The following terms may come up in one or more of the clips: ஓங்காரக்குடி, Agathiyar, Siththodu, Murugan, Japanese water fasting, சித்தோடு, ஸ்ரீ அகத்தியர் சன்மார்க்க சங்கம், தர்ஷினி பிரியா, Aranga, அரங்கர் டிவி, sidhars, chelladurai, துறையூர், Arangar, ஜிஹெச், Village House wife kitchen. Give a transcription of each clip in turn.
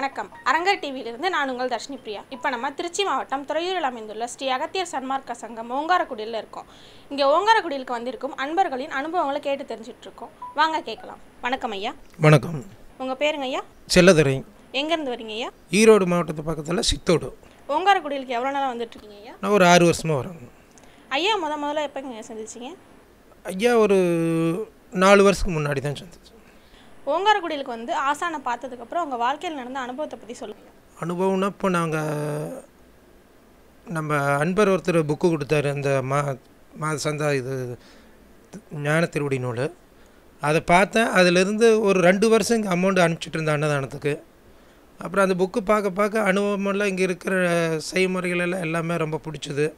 வணக்கம் அரங்கர் டிவியிலிருந்து நான் உங்கள் தர்ஷினி பிரியா இப்போ நம்ம திருச்சி மாவட்டம் துறையூரில் அமைந்துள்ள ஸ்ரீ அகத்தியர் சன்மார்க்க சங்கம் ஓங்காரக்குடியில் இருக்கோம் இங்கே ஓங்காரக்குடிலுக்கு வந்திருக்கும் அன்பர்களின் அனுபவங்களை கேட்டு தெரிஞ்சிட்டு இருக்கோம் வாங்க கேட்கலாம் வணக்கம் ஐயா வணக்கம் உங்க பேருங்க ஐயா செல்லதுரை எங்க இருந்து வரீங்க ஐயா ஈரோடு மாவட்டத்து பக்கத்துல சித்தோடு ஓங்காரக்குடிலுக்கு எவ்வளவு நாளா வந்துட்டு இருக்கீங்க ஐயா நான் ஒரு 6 வருஷமா வரேன் ஐயா முதல்ல எப்பங்க சந்திச்சீங்க ஐயா ஒரு 4 வருஷத்துக்கு முன்னாடி தான் சந்திச்சேன் ஓங்காரக்குடிலுக்கு வந்து ஆசான பார்த்ததுக்கு அப்புறம் உங்க வாழ்க்கையில நடந்த அனுபவத்தை பத்தி சொல்லுங்க அனுபவம்னா இப்போ நாங்க நம்ம அன்பர் ஒருத்தர் புக்கு கொடுத்தாரு அந்த மாசந்தா இது ஞான திருவடி நூல் அதை பார்த்தேன் அதிலிருந்து ஒரு 2 வருஷம் இங்கே அமௌண்ட் அனுப்பிச்சிட்டு இருந்தேன் அன்னதானத்துக்கு அப்புறம் அந்த புக்கு பார்க்க பார்க்க அனுபவமெல்லாம் இங்கே இருக்கிற செய்முறைகள் எல்லாம் எல்லாமே ரொம்ப பிடிச்சது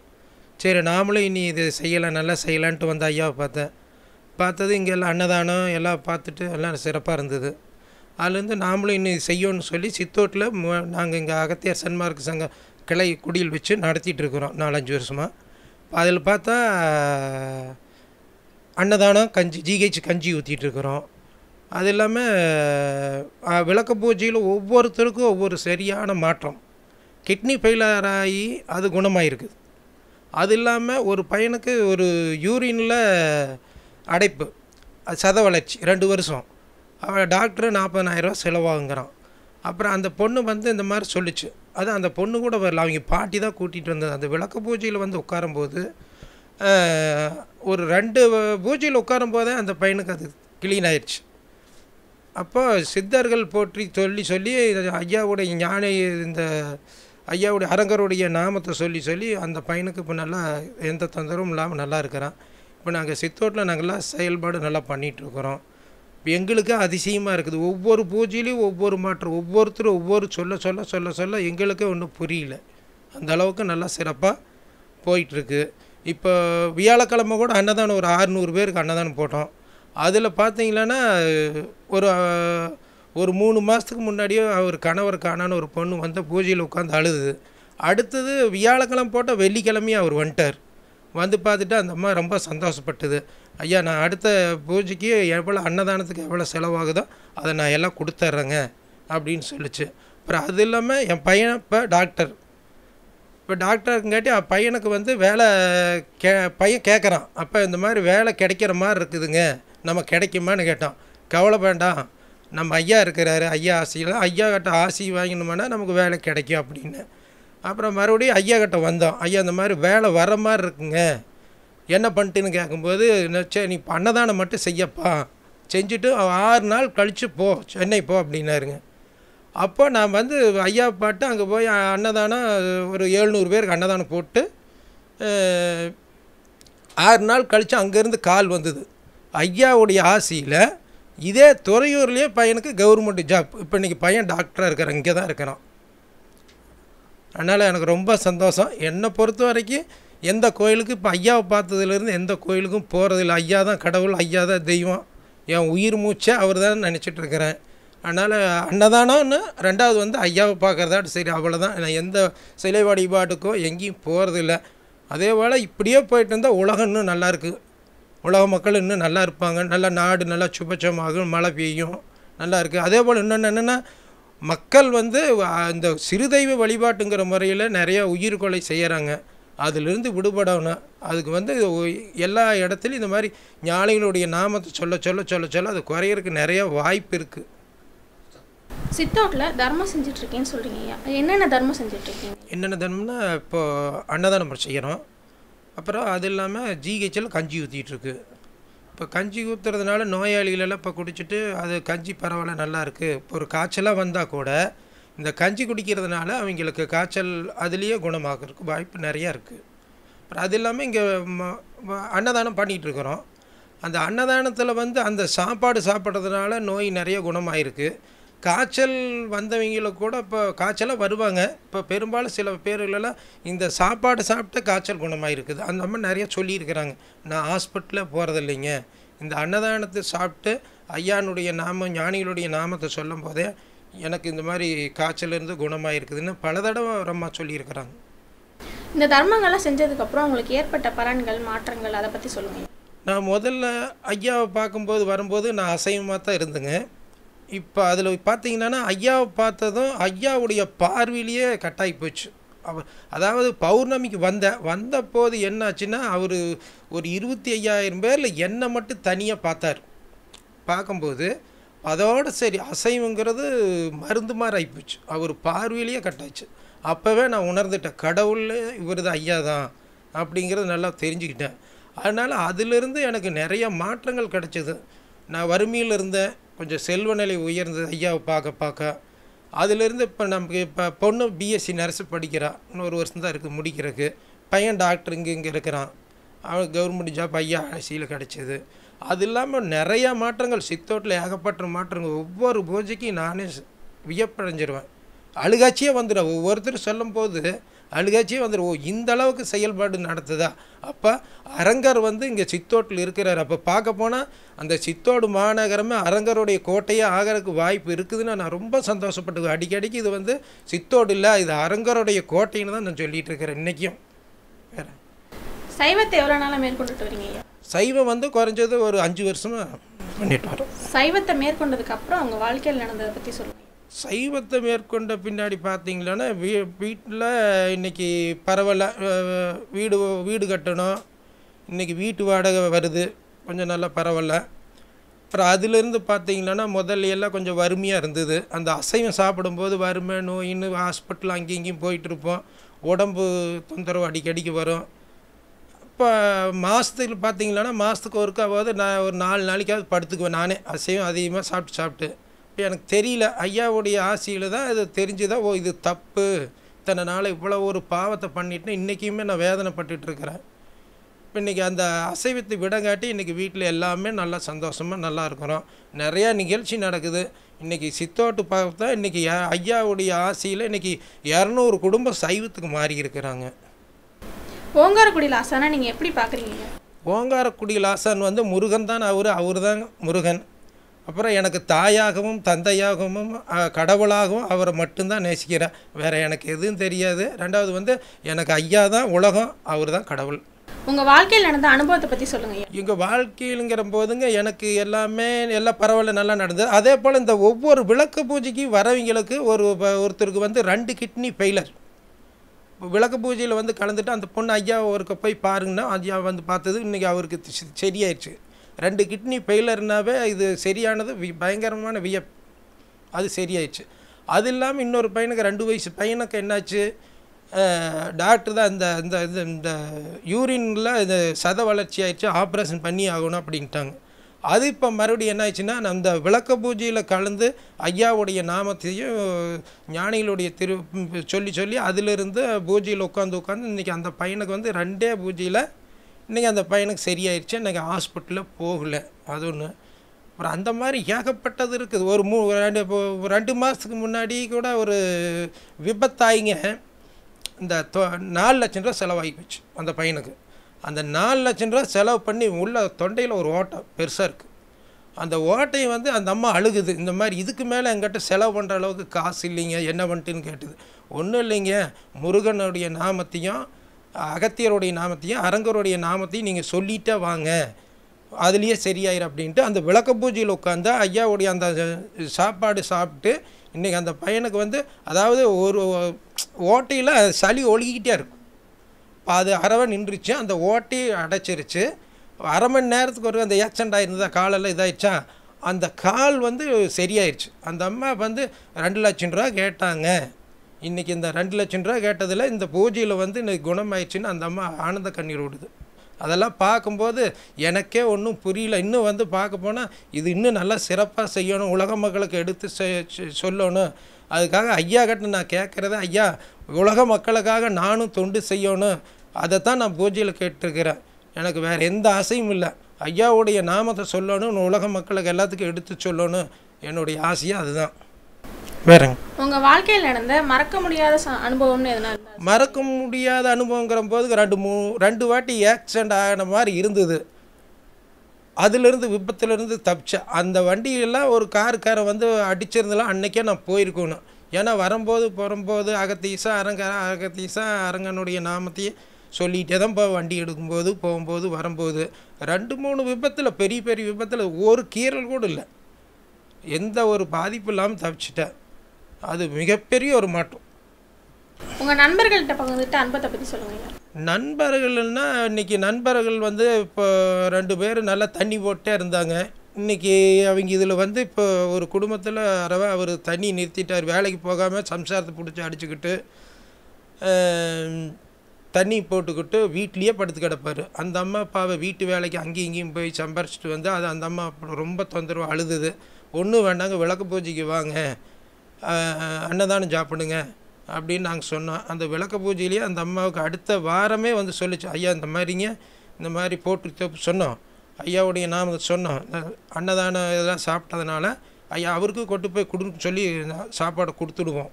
சரி நாமளும் இனி இது செய்யலாம் நல்லா செய்யலான்ட்டு வந்து ஐயாவை பார்த்தேன் பார்த்தது இங்கெல்லாம் அன்னதானம் எல்லாம் பார்த்துட்டு எல்லாம் சிறப்பாக இருந்தது அதுலேருந்து நாமளும் இன்னும் செய்யணும்னு சொல்லி சித்தோட்டில் நாங்கள் இங்கே அகத்தியார் சன்மார்க்க சங்க கிளை குடியில் வச்சு நடத்திட்டு இருக்கிறோம் 4-5 வருஷமாக அதில் பார்த்தா அன்னதானம் கஞ்சி ஜிஹெச் கஞ்சி ஊற்றிட்டுருக்குறோம் அது இல்லாமல் விளக்க பூஜையில் ஒவ்வொருத்தருக்கும் ஒவ்வொரு சரியான மாற்றம் கிட்னி ஃபெயிலியர் ஆகி அது குணமாயிருக்குது அது இல்லாமல் ஒரு பையனுக்கு ஒரு யூரினில் அடைப்பு சத வளர்ச்சி 2 வருஷம் அவள் டாக்டரு 40,000 ரூபா செலவாகுங்கிறான் அப்புறம் அந்த பொண்ணு வந்து இந்த மாதிரி சொல்லிச்சு அது அந்த பொண்ணு கூட வரல அவங்க பாட்டி தான் கூட்டிகிட்டு வந்தது அந்த விளக்கு பூஜையில் வந்து உட்காரும்போது ஒரு 2 பூஜையில் உட்காரும்போதே அந்த பையனுக்கு அது கிளீன் ஆயிடுச்சு அப்போ சித்தர்கள் போற்றி சொல்லி சொல்லி ஐயாவுடைய ஞான இந்த ஐயாவுடைய அரங்கருடைய நாமத்தை சொல்லி சொல்லி அந்த பையனுக்கு இப்போ நல்லா எந்த தொந்தரவும் இல்லாமல் நல்லா இருக்கிறான் இப்போ நாங்கள் சித்தோட்டில் நாங்கள்லாம் செயல்பாடு நல்லா பண்ணிகிட்ருக்குறோம் இப்போ எங்களுக்கு அதிசயமாக இருக்குது ஒவ்வொரு பூஜையிலையும் ஒவ்வொரு மாற்றம் ஒவ்வொருத்தரும் ஒவ்வொரு சொல்ல சொல்ல சொல்ல சொல்ல எங்களுக்கே ஒன்றும் புரியல அந்தளவுக்கு நல்லா சிறப்பாக போயிட்டுருக்கு இப்போ வியாழக்கிழமை கூட அன்னதானம் ஒரு 600 பேருக்கு அன்னதானம் போட்டோம் அதில் பார்த்தீங்களான்னா ஒரு 3 மாதத்துக்கு முன்னாடியே அவர் கணவர் காணான்னு ஒரு பொண்ணு வந்து பூஜையில் உட்காந்து அழுது அடுத்தது வியாழக்கிழமை போட்டால் வெள்ளிக்கிழமையும் அவர் வந்துட்டார் வந்து பார்த்துட்டு அந்த அம்மா ரொம்ப சந்தோஷப்பட்டது ஐயா நான் அடுத்த பூஜைக்கு எவ்வளோ அன்னதானத்துக்கு எவ்வளோ செலவாகுதோ அதை நான் எல்லாம் கொடுத்துட்றேங்க அப்படின்னு சொல்லிச்சு அப்புறம் அது இல்லாமல் என் பையன் இப்போ டாக்டருங்காட்டி என் பையனுக்கு வந்து வேலை பையன் கேட்குறான் அப்போ இந்த மாதிரி வேலை கிடைக்கிற மாதிரி இருக்குதுங்க நம்ம கிடைக்குமான்னு கேட்டான் கவலை வேண்டாம் நம்ம ஐயா இருக்கிறாரு ஐயா ஆசையெல்லாம் ஐயா கிட்ட ஆசை வாங்கினோம்னா நமக்கு வேலை கிடைக்கும் அப்படின்னு அப்புறம் மறுபடியும் ஐயா கிட்ட வந்தோம் ஐயா இந்த மாதிரி வேலை வர மாதிரி இருக்குங்க என்ன பண்ணிட்டுன்னு கேட்கும்போது சரி நீ அன்னதானம் மட்டும் செய்யப்பா செஞ்சுட்டு 6 நாள் கழித்து போ சென்னை போ அப்படின்னாருங்க அப்போ நான் வந்து ஐயா பாட்டு அங்கே போய் அன்னதானம் ஒரு 700 பேருக்கு அன்னதானம் போட்டு 6 நாள் கழித்து அங்கேருந்து கால் வந்தது ஐயாவுடைய ஆசையில் இதே துறையூர்லேயே பையனுக்கு கவர்மெண்ட் ஜாப் இப்போ இன்றைக்கி பையன் டாக்டராக இருக்கிறான் இங்கே தான் இருக்கிறான் அதனால் எனக்கு ரொம்ப சந்தோஷம் என்னை பொறுத்த வரைக்கும் எந்த கோயிலுக்கு இப்போ ஐயாவை பார்த்ததுலேருந்து எந்த கோயிலுக்கும் போகிறதில்ல ஐயா தான் கடவுள் ஐயா தான் தெய்வம் என் உயிர் மூச்சை அவர் தான் நினச்சிட்ருக்கிறேன் அதனால் அன்னதானம்னு 2வது வந்து ஐயாவை பார்க்குறதாட்டு சரி அவ்வளோதான் நான் எந்த சிலை வழிபாட்டுக்கோ எங்கேயும் போகிறதில்ல அதே போல் இப்படியே போயிட்டு இருந்தால் உலகம் இன்னும் நல்லாயிருக்கு உலக மக்கள் இன்னும் நல்லா இருப்பாங்க நல்லா நாடு நல்லா சுபச்சமாகும் மழை பெய்யும் நல்லா இருக்குது அதே போல் இன்னொன்று என்னென்னா மக்கள் வந்து இந்த சிறுதெய்வ வழிபாட்டுங்கிற முறையில் நிறையா உயிர் கொலை செய்கிறாங்க அதிலிருந்து விடுபடணும் அதுக்கு வந்து எல்லா இடத்துலையும் இந்த மாதிரி ஞானிகளுடைய நாமத்தை சொல்ல சொல்ல சொல்ல சொல்ல அது குறையறதுக்கு நிறையா வாய்ப்பு இருக்குது சித்தோட்டில் தர்மம் செஞ்சிட்ருக்கேன்னு சொல்கிறீங்க என்னென்ன தர்மம் செஞ்சிட்ருக்கீங்க என்னென்ன தர்மம்னா இப்போது அன்னதானம் செய்கிறோம் அப்புறம் அது இல்லாமல் ஜிஹெச்சில் கஞ்சி ஊற்றிட்டுருக்கு இப்போ கஞ்சி ஊற்றுறதுனால நோயாளிகளெல்லாம் இப்போ குடிச்சிட்டு அது கஞ்சி பரவாயில்ல நல்லா இருக்குது இப்போ ஒரு காய்ச்சலாக வந்தால் கூட இந்த கஞ்சி குடிக்கிறதுனால அவங்களுக்கு காய்ச்சல் அதுலேயே குணமாகறதுக்கு வாய்ப்பு நிறையா இருக்குது அப்புறம் அது இல்லாமல் இங்கே அன்னதானம் பண்ணிகிட்ருக்குறோம் அந்த அன்னதானத்தில் வந்து அந்த சாப்பாடு சாப்பிட்றதுனால நோய் நிறைய குணமாயிருக்கு காய்ச்சல் வந்தவங்களுக்கு கூட இப்போ காய்ச்சலாக வருவாங்க இப்போ பெரும்பாலும் சில பேர்களெல்லாம் இந்த சாப்பாடு சாப்பிட்டு காய்ச்சல் குணமாயிருக்குது அந்த மாதிரி நிறையா சொல்லியிருக்கிறாங்க நான் ஹாஸ்பிட்டலில் போகிறதில்லைங்க இந்த அன்னதானத்தை சாப்பிட்டு ஐயானுடைய நாமம் ஞானிகளுடைய நாமத்தை சொல்லும் போதே எனக்கு இந்த மாதிரி காய்ச்சலேருந்து குணமாயிருக்குதுன்னு பல தடவை ரொம்ப சொல்லியிருக்கிறாங்க இந்த தர்மங்கள்லாம் செஞ்சதுக்கப்புறம் உங்களுக்கு ஏற்பட்ட பலன்கள் மாற்றங்கள் அதை பற்றி சொல்லுங்கள் நான் முதல்ல ஐயாவை பார்க்கும்போது வரும்போது நான் அசைவமாக தான் இருந்தேங்க இப்போ அதில் பார்த்தீங்கன்னா ஐயாவை பார்த்ததும் ஐயாவுடைய பார்வையிலேயே கட்டாகி போச்சு. அதாவது பௌர்ணமிக்கு வந்தபோது என்னாச்சுன்னா அவர் ஒரு 25,000 பேரில் என்னை மட்டும் தனியாக பார்த்தார். பார்க்கும்போது அதோடு சரி அசைவுங்கிறது மருந்து மாதிரி ஆகிப்போச்சு, அவர் பார்வையிலேயே கட்டாச்சு. அப்போவே நான் உணர்ந்துட்டேன் கடவுள் இவர் தான் ஐயா தான் அப்படிங்கிறது நல்லா தெரிஞ்சுக்கிட்டேன். அதனால் அதிலிருந்து எனக்கு நிறைய மாற்றங்கள் கிடச்சிது. நான் வறுமையில் இருந்தேன், கொஞ்சம் செல்வ நிலை உயர்ந்தது ஐயாவை பார்க்க பார்க்க. அதிலிருந்து இப்போ நமக்கு இப்போ பொண்ணு பிஎஸ்சி நர்ஸு படிக்கிறான், இன்னும் ஒரு வருஷம் தான் இருக்குது முடிக்கிறதுக்கு. பையன் டாக்டர் இங்கே இருக்கிறான், அவனுக்கு கவர்மெண்ட் ஜாப் ஐயா ஆசியில் கிடச்சிது. அது இல்லாமல் நிறையா மாற்றங்கள் சித்தோட்டில் ஏகப்பட்ட மாற்றங்கள். ஒவ்வொரு பூஜைக்கும் நானே வியப்படைஞ்சிருவேன், அழுகாட்சியே வந்துடும். ஒவ்வொருத்தரும் சொல்லும் போது அழுகாட்சியே வந்துடும், ஓ இந்த அளவுக்கு செயல்பாடு நடத்துதா. அப்போ அரங்கர் இங்கே சித்தோட்டில் இருக்கிறார். அப்போ பார்க்க போனால் அந்த சித்தோடு மாநகரமே அரங்கருடைய கோட்டையாக ஆகிறதுக்கு வாய்ப்பு இருக்குதுன்னு நான் ரொம்ப சந்தோஷப்பட்டுக்குவேன். அடிக்கடிக்கு இது சித்தோடு இல்லை, இது அரங்கருடைய கோட்டைன்னு தான் நான் சொல்லிகிட்டு இருக்கிறேன் இன்றைக்கும். வேறு சைவத்தை எவ்வளோ நாளாக மேற்கொண்டுட்டு வரீங்க? சைவம் குறைஞ்சது ஒரு 5 வருஷமாக பண்ணிட்டு வரோம். சைவத்தை மேற்கொண்டதுக்கப்புறம் அவங்க வாழ்க்கையில் நடந்ததை பற்றி சொல்லுங்கள். சைவத்தை மேற்கொண்ட பின்னாடி பார்த்தீங்களன்னா வீட்டில் இன்றைக்கி பரவாயில்ல, வீடு கட்டணும், இன்றைக்கி வீட்டு வாடகை வருது, கொஞ்சம் நல்லா பரவாயில்ல. அப்புறம் அதிலிருந்து பார்த்தீங்கன்னா முதல்லையெல்லாம் கொஞ்சம் வறுமையாக இருந்தது. அந்த அசைவம் சாப்பிடும்போது வறுமை நோயின்னு ஹாஸ்பிட்டல் அங்கேயும் இங்கேயும் போயிட்டுருப்போம், உடம்பு தொந்தரவு அடிக்கடிக்கு வரும். இப்போ மாதத்துக்கு பார்த்தீங்கன்னா மாதத்துக்கு ஒருக்காவது நான் ஒரு 4 நாளைக்காவது படுத்துக்குவேன். நானே அசைவம் அதிகமாக சாப்பிட்டு இப்போ எனக்கு தெரியல, ஐயாவுடைய ஆசையில் தான் இது தெரிஞ்சுதான், ஓ இது தப்பு, இத்தனை நாள் இவ்வளோ ஒரு பாவத்தை பண்ணிட்டுன்னு இன்றைக்குமே நான் வேதனைப்பட்டுருக்கிறேன். இப்போ இன்றைக்கி அந்த அசைவத்தை விடங்காட்டி இன்றைக்கி வீட்டில் எல்லாமே நல்லா சந்தோஷமாக நல்லா இருக்கிறோம். நிறையா நிகழ்ச்சி நடக்குது. இன்றைக்கி சித்தோட்டு பார்த்தா இன்றைக்கி ஐயாவுடைய ஆசையில் இன்றைக்கி 200 குடும்பம் சைவத்துக்கு மாறி இருக்கிறாங்க. ஓங்காரக்குடியில் ஆசானா நீங்கள் எப்படி பார்க்குறீங்க? ஓங்காரக்குடியில் ஆசான் முருகன் தான், அவர் தான் முருகன். அப்புறம் எனக்கு தாயாகவும் தந்தையாகவும் கடவுளாகவும் அவரை மட்டும்தான் நேசிக்கிறேன். வேறு எனக்கு எதுவும் தெரியாது. ரெண்டாவது எனக்கு ஐயா தான் உலகம், அவர் தான் கடவுள். உங்கள் வாழ்க்கையில் நடந்த அனுபவத்தை பற்றி சொல்லுங்கள். எங்கள் வாழ்க்கையிலுங்கிற போதுங்க எனக்கு எல்லா பரவாயில்ல நல்லா நடந்தது. அதே போல் இந்த ஒவ்வொரு விளக்கு பூஜைக்கு வரவங்களுக்கு ஒருத்தருக்கு 2 கிட்னி ஃபெயிலர். விளக்கு பூஜையில் கலந்துட்டு அந்த பொண்ணு ஐயா ஒருக்க போய் பாருங்கன்னா ஐயா பார்த்தது இன்றைக்கி அவருக்கு சரியாயிடுச்சு. 2 கிட்னி ஃபெயிலர்னாவே இது சரியானது, பயங்கரமான வியப், அது சரியாயிடுச்சு. அது இல்லாமல் இன்னொரு பையனுக்கு 2 வயசு பையனுக்கு என்னாச்சு, டாக்டர் தான் இந்த இந்த இந்த யூரின்ல இது சத வளர்ச்சி ஆயிடுச்சு, ஆப்ரேஷன் பண்ணி ஆகணும் அப்படின்ட்டாங்க. அது இப்போ மறுபடியும் என்ன ஆயிடுச்சுன்னா அந்த விளக்க பூஜையில் கலந்து ஐயாவுடைய நாமத்தையும் ஞானிகளுடைய திரு சொல்லி சொல்லி அதிலிருந்து பூஜையில் உட்காந்து இன்றைக்கி அந்த பையனுக்கு 2 பூஜையில் இன்றைக்கி அந்த பையனுக்கு சரியாயிடுச்சு. இன்றைக்கி ஹாஸ்பிட்டலில் போகலை. அது ஒன்று. அப்புறம் அந்த மாதிரி ஏகப்பட்டது இருக்குது. ஒரு 2 மாதத்துக்கு முன்னாடி கூட ஒரு விபத்தாயிங்க, இந்த 4 லட்சம் ரூபா செலவாகி போச்சு அந்த பையனுக்கு. அந்த 4 லட்சம் ரூபா செலவு பண்ணி உள்ள தொண்டையில் ஒரு ஓட்டை பெருசாக இருக்குது. அந்த ஓட்டையை அந்த அம்மா அழுகுது, இந்த மாதிரி இதுக்கு மேலே எங்கிட்ட செலவு பண்ணுற அளவுக்கு காசு இல்லைங்க, என்ன பண்ணிட்டுன்னு கேட்டுது. ஒன்றும் இல்லைங்க, முருகனுடைய நாமத்தையும் அகத்தியருடைய நாமத்தையும் அரங்கருடைய நாமத்தையும் நீங்கள் சொல்லிட்டே வாங்க, அதுலேயே சரியாயிரும் அப்படின்ட்டு அந்த விளக்க பூஜையில் உட்காந்து ஐயாவுடைய அந்த சாப்பாடு சாப்பிட்டு இன்றைக்கி அந்த பையனுக்கு அதாவது ஒரு ஓட்டையில் சளி ஒழுகிக்கிட்டே இருக்கும். அது அறவை நின்றுச்சு, அந்த ஓட்டி அடைச்சிருச்சு. அரை மணி நேரத்துக்கு ஒரு அந்த ஆக்சிடென்ட் ஆகிருந்ததா, காலெல்லாம் இதாகிடுச்சா, அந்த கால் சரியாயிடுச்சு. அந்த அம்மா 2 லட்சம் ரூபா கேட்டாங்க. இன்றைக்கி இந்த 2 லட்சம் ரூபா கேட்டதில் இந்த பூஜையில் இன்றைக்கி குணமாயிடுச்சுன்னு அந்த அம்மா ஆனந்த கண்ணீர் விடுது. அதெல்லாம் பார்க்கும்போது எனக்கே ஒன்றும் புரியல. இன்னும் பார்க்க போனால் இது இன்னும் நல்லா சிறப்பாக செய்யணும், உலக மக்களுக்கு எடுத்து சொல்லணும். அதுக்காக ஐயா கிட்ட நான் கேட்குறத, ஐயா உலக மக்களுக்காக நானும் தொண்டு செய்யணும், அதை தான் நான் பூஜையில் கேட்டிருக்கிறேன். எனக்கு வேறு எந்த ஆசையும் இல்லை, ஐயாவுடைய நாமத்தை சொல்லணும், உலக மக்களுக்கு எல்லாத்துக்கும் எடுத்து சொல்லணும், என்னுடைய ஆசையாக அதுதான். வேறங்க உங்கள் வாழ்க்கையில் நடந்த மறக்க முடியாத அனுபவம்னு எதனால்? மறக்க முடியாத அனுபவங்கிற போது 2 வாட்டி ஆக்சிடென்ட் ஆகின மாதிரி இருந்தது. அதிலிருந்து விபத்துலேருந்து தப்பிச்சேன். அந்த வண்டியெல்லாம் ஒரு காரை அடிச்சிருந்தெல்லாம் அன்றைக்கே நான் போயிருக்கணும். ஏன்னா வரும்போது போகும்போது அகத்தீசா அரங்கனுடைய நாமத்தையும் சொல்லிகிட்டே தான் இப்போ வண்டி எடுக்கும்போது போகும்போது வரும்போது 2-3 விபத்தில் பெரிய விபத்தில் ஒரு கீறல் கூட இல்லை. எந்த ஒரு பாதிப்பு இல்லாம தப்பிச்சிட்டேன் அது மிகப்பெரிய ஒரு மாற்றம் உங்க நண்பர்கள்ட்ட பகிர்ந்துட்ட அன்பத்தை பத்தி சொல்லுங்க நண்பர்கள்னா இன்னைக்கு நண்பர்கள் வந்து இப்ப ரெண்டு பேர் நல்ல தண்ணி போட்டே இருந்தாங்க இன்னைக்கு அவங்க இதுல வந்து இப்ப ஒரு குடும்பத்துல அரவ அவர் தண்ணி நிறுத்திட்டார் வேலைக்கு போகாம சம்சாரத்தை புடிச்சு அடிச்சிக்கிட்டு தண்ணி போட்டுக்கிட்டு வீட்லயே படுத்து கிடப்பாரு அந்த அம்மா பாவ வீட்டு வேலைக்கு அங்க இங்கேயும் போய் சம்பாரிச்சிட்டு வந்து அது அந்த அம்மா ரொம்ப தொந்தரவு அழுதுது ஒண்ணு வேண்டாங்க விளக்கு பூஜைக்கு வாங்க அன்னதானம் சாப்பிடுங்க அப்படி நான் சொன்னேன் அந்த விளக்கு பூஜையிலே அந்த அம்மாவுக்கு அடுத்த வாரமே வந்து சொல்லிச்சு ஐயா இந்த மாதிரிங்க இந்த மாதிரி போட்டு சொன்னோம் ஐயாவுடைய நாம சொன்னோம் அன்னதானம் இதெல்லாம் சாப்பிட்டதனால ஐயா அவருக்கு கொண்டு போய் கொடுன்னு சொல்லி சாப்பாடு கொடுத்துடுவோம்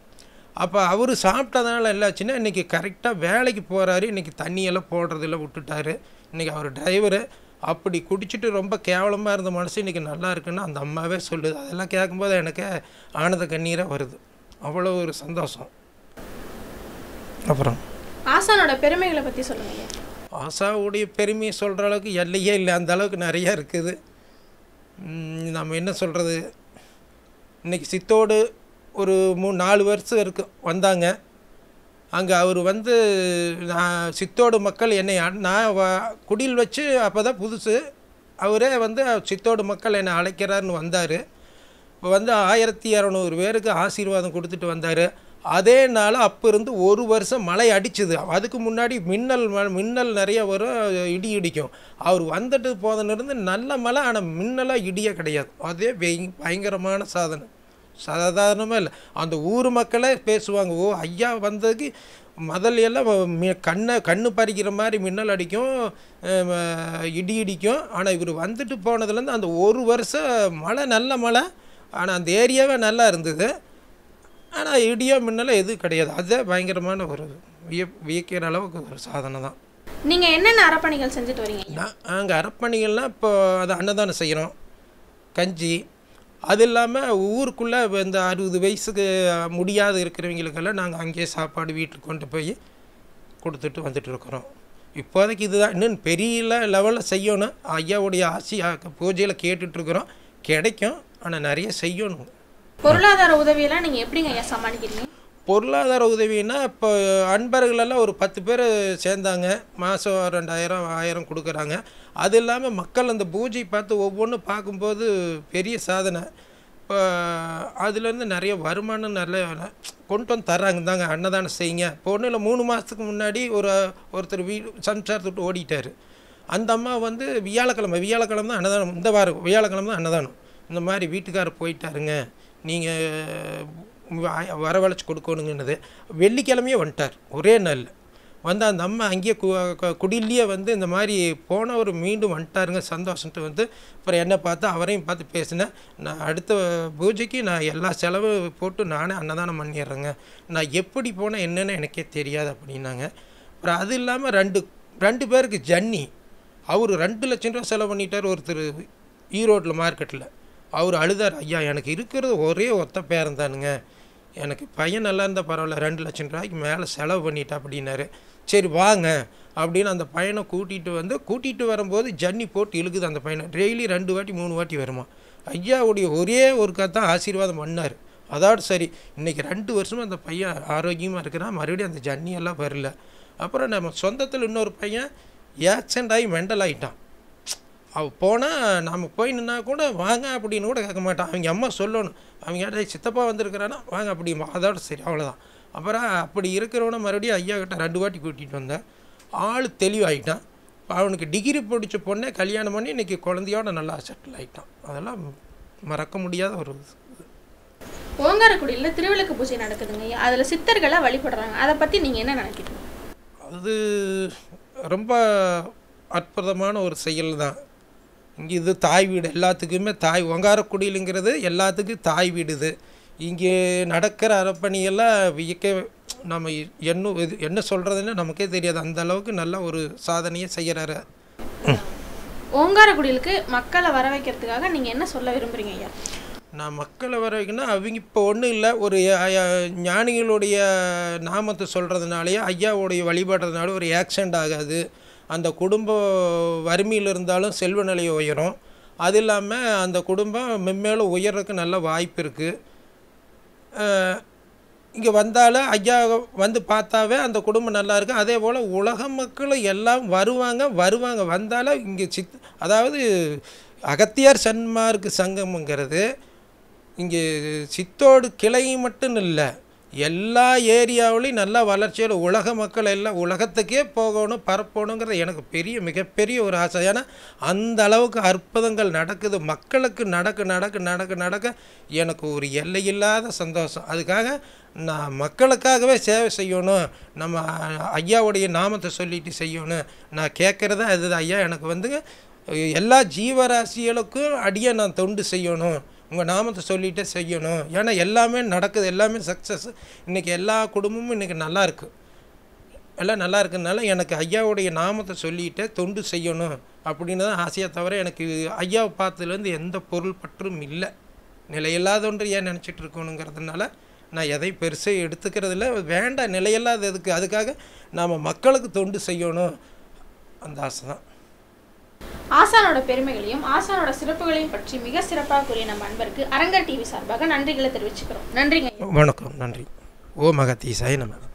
அப்ப அவரு சாப்பிட்டதனால எல்லாச்சுன்னா இன்னைக்கு கரெக்ட்டா வேலைக்கு போறாரு இன்னைக்கு தண்ணி எல்லாம் போடுறது இல்ல விட்டுட்டாரு இன்னைக்கு அவர் டிரைவர் அப்படி குடிச்சிட்டு ரொம்ப கேவலமா இருந்த மனுஷன் இன்னைக்கு நல்லா இருக்குன்னு அந்த அம்மாவே சொல்லுது அதெல்லாம் கேட்கும்போது எனக்கு ஆனந்த கண்ணீரா வருது அவ்வளவு ஒரு சந்தோஷம் அப்புறம் ஆசானோட பெருமைகளை பத்தி சொல்லுங்க ஆசாவுடைய பெருமை சொல்ற அளவுக்கு எல்லையே இல்ல அந்த அளவுக்கு நிறைய இருக்குது நாம என்ன சொல்றது இன்னைக்கு சித்தோடு ஒரு 3-4 வருஷம் இருக்கு வந்தாங்க அங்க அவர் வந்து சித்தோடு மக்கள் என்னை நான் குடில் வச்சு அப்பதான் புதுசு அவரே வந்து சித்தோடு மக்கள் என்னை அழைக்கறாருன்னு வந்தாரு வந்து 1600 பேருக்கு ஆசீர்வாதம் கொடுத்துட்டு வந்தாரு அதே நாள் அப்ப இருந்து ஒரு வருஷம் மழை அடிச்சது அதுக்கு முன்னாடி மின்னல் நிறைய வரும் இடி இடிக்கும் அவர் வந்துட்டு போதன இருந்து நல்ல மழை ஆனா மின்னலா இடியே கிடையாது அதே பயங்கரமான சாதனை சாதாரணமா இல்ல அந்த ஊர் மக்களே பேசுவாங்க ஓ ஐயா வந்ததுக்கு முதல்ல எல்லாம் கண்ணு பறிக்கிற மாதிரி மின்னல் அடிக்கும் இடி இடிக்கும் ஆனா இவர் வந்துட்டு போனதுல இருந்து அந்த ஒரு வருஷம் மழை நல்ல மழை ஆனா அந்த ஏரியாவே நல்லா இருந்தது ஆனா இடியோ மின்னலோ எதுவும் கிடையாது அதே பயங்கரமான ஒரு வியக்கிற அளவுக்கு ஒரு சாதனை தான் நீங்க என்னென்ன அரப்பணிகள் செஞ்சுட்டு வரீங்க அங்க அரப்பணிகள்னா இப்போ அது அன்னதானம் செய்யறோம் கஞ்சி அதில்லாம ஊருக்குள்ள இந்த 60 வயசுக்கு முடியாத இருக்கிறவங்களுக்கு எல்லாம் நாங்க அங்கே சாப்பாடு வீட்டுக்கு கொண்டு போய் கொடுத்துட்டு வந்துட்டு இருக்கோம் இப்போதைக்கு இதுதான் இன்னும் பெரிய லெவல்ல செய்யணும் ஐயாவுடைய ஆசி பூஜையில கேட்டுட்டு இருக்கோம் கிடைக்கும் ஆனா நிறைய செய்யணும் பொருளாதார உதவி எல்லாம் நீங்க எப்படிங்க ஐயா சமாளிக்கிறீங்க பொருளாதார உதவினா இப்போ அன்பர்கள் எல்லாம் ஒரு 10 பேர் சேர்ந்தாங்க மாசம் 2000 கொடுக்கறாங்க அது இல்லாம மக்கள் அந்த பூஜை பார்த்து ஒவ்வொன்னு பாக்கும்போது பெரிய சாதனை அதுல இருந்து நிறைய வருமானம் நல்ல கொண்டு வந்து தராங்க தாங்க அன்னதானம் செய்யுங்க பொண்ணுல 3 மாசத்துக்கு முன்னாடி ஒருத்தர் சம்சாரத்தை விட்டு ஓடிட்டாரு அந்த அம்மா வந்து வியாழக்கிழமை தான் அன்னதானம் இந்த வாரம் வியாழக்கிழமை தான் அன்னதானம் இந்த மாதிரி வீட்டுக்காரர் போயிட்டாருங்க நீங்க வரவழைச்சு கொடுக்கணும்னுது வெள்ளிக்கிழமையே வந்துட்டார் ஒரே நாள் வந்து அந்த அம்மா அங்கேயே குடியிலேயே வந்து இந்த மாதிரி போனவர் மீண்டும் வந்துட்டாருங்க சந்தோஷம்ட்டு வந்து அப்புறம் என்ன பார்த்து அவரையும் பார்த்து பேசினேன் நான் அடுத்த பூஜைக்கு நான் எல்லா செலவு போட்டு நானே அன்னதானம் பண்ணிடுறேங்க நான் எப்படி போனேன் என்னன்னு எனக்கே தெரியாது அப்படின்னாங்க அப்புறம் அது இல்லாமல் ரெண்டு பேருக்கு ஜன்னி அவர் 2 லட்சம் ரூபாய் செலவு பண்ணிட்டார் ஒருத்தர் ஈரோட்டில் மார்க்கெட்டில் அவர் அழுதார் ஐயா எனக்கு இருக்கிறது ஒரே ஒத்த பேரன் தானுங்க எனக்கு பையன் நல்லா இருந்தா பரவாயில்ல 2 லட்சம் ரூபாய்க்கு மேலே செலவு பண்ணிட்டா அப்படின்னாரு சரி வாங்க அப்படின்னு அந்த பையனை கூட்டிட்டு வரும்போது ஜன்னி போட்டு இழுக்குது அந்த பையனை டெய்லி 2 வாட்டி 3 வாட்டி வருமா ஐயாவுடைய ஒரே ஒரு கத்தான் ஆசீர்வாதம் பண்ணார் அதாவது சரி இன்னைக்கு 2 வருஷமா அந்த பையன் ஆரோக்கியமா இருக்கிறான் மறுபடியும் அந்த ஜன்னி எல்லாம் வரல அப்புறம் நம்ம சொந்தத்தில் இன்னொரு பையன் ஆக்சிடென்ட் ஆகி மெண்டல் ஆயிட்டான் அவ போனா நாம போய் நின்னா கூட வாங்க அப்படின்னு கூட கேட்க மாட்டான் அவங்க அம்மா சொல்லணும் அவங்க சித்தப்பா வந்திருக்கிறானா வாங்க அப்படி அதோட சரி அவ்வளோதான் அப்புறம் அப்படி இருக்கிறவன மறுபடியும் ஐயா கிட்ட 2 வாட்டி கூட்டிட்டு வந்தேன் ஆள் தெளிவாயிட்டான் அவனுக்கு டிகிரி படிச்ச பொண்ணை கல்யாணம் பண்ணி இன்னைக்கு குழந்தையோட நல்லா செட்டில் ஆயிட்டான் அதெல்லாம் மறக்க முடியாத ஒரு ஓங்காரக்குடியில் திருவிளக்கு பூஜை நடக்குதுங்க அதுல சித்தர்களை வழிபடுறாங்க அதை பத்தி நீங்க என்ன நினைக்கிறீங்க அது ரொம்ப அற்புதமான ஒரு செயல் தான் இங்கே இது தாய் வீடு எல்லாத்துக்குமே தாய் ஓங்காரக்குடியிலுங்கிறது எல்லாத்துக்கும் தாய் வீடுது இங்கே நடக்கிற அரப்பணியெல்லாம் வியக்க நம்ம என்ன சொல்கிறதுன்னு நமக்கே தெரியாது அந்த அளவுக்கு நல்ல ஒரு சாதனையை செய்கிறாரு ஓங்காரக்குடியிலுக்கு மக்களை வர வைக்கிறதுக்காக நீங்கள் என்ன சொல்ல விரும்புகிறீங்க ஐயா நான் மக்களை வர வைக்கணும்னா அவங்க இப்போ ஒன்றும் இல்லை ஒரு ஞானிகளுடைய நாமத்தை சொல்கிறதுனாலேயே ஐயாவுடைய வழிபாடுறதுனால ஒரு ஆக்சிடென்ட் ஆகாது அந்த குடும்ப வறுமையில் இருந்தாலும் செல்வ நிலை உயரும் अदाम अटब मेमेल उयर्क ना वायप इं वाल अय्या वह पाता अटब नल्ला अल उलह मकवा वाल अगत्यार सन्मार्ग संगम இங்கே சித்தோடு கிளை மட்டும் இல்ல எல்லா ஏரியாவுலயும் நல்ல வளர்ச்சியில உலக மக்கள் எல்லாம் உலகத்துக்கே போகணும் பரப்பணும்ங்கற எனக்கு பெரிய மிகப்பெரிய ஒரு ஆசை. ஏனா அந்த அளவுக்கு அற்புதங்கள் நடக்குது மக்களுக்கு நடக்க நடக்க நடக்க நடக்க எனக்கு ஒரு எல்லை இல்லாத சந்தோஷம். அதுக்காக நான் மக்களுக்காகவே சேவை செய்யணும் நம்ம ஐயாவோட நாமத்தை சொல்லிட்டு செய்யணும் நான் கேக்குறது அது ஐயா எனக்கு வந்து எல்லா ஜீவராசிகளுக்கும் அடியே நான் தொண்டு செய்யணும் उंग नाम चलिटे ऐलेमें सक्सस् इनके एल कुमें इनके नल्ला नल्ला नाम चलिटे तुंड अब आशा तवरे अय्या पातल एंत नील नैचर ना यदि पेस एंड नील अद्क नाम मकुख्त तुंडण अंत आशा ஆசானோட பெருமைகளையும் ஆசானோட சிறப்புகளையும் பற்றி மிக சிறப்பாக கூறிய நம்ம அன்பருக்கு அரங்கர் டிவி சார்பாக நன்றிகளை தெரிவிச்சுக்கிறோம். நன்றிங்க. வணக்கம். நன்றி. ஓம் அகத்தீசாய நம.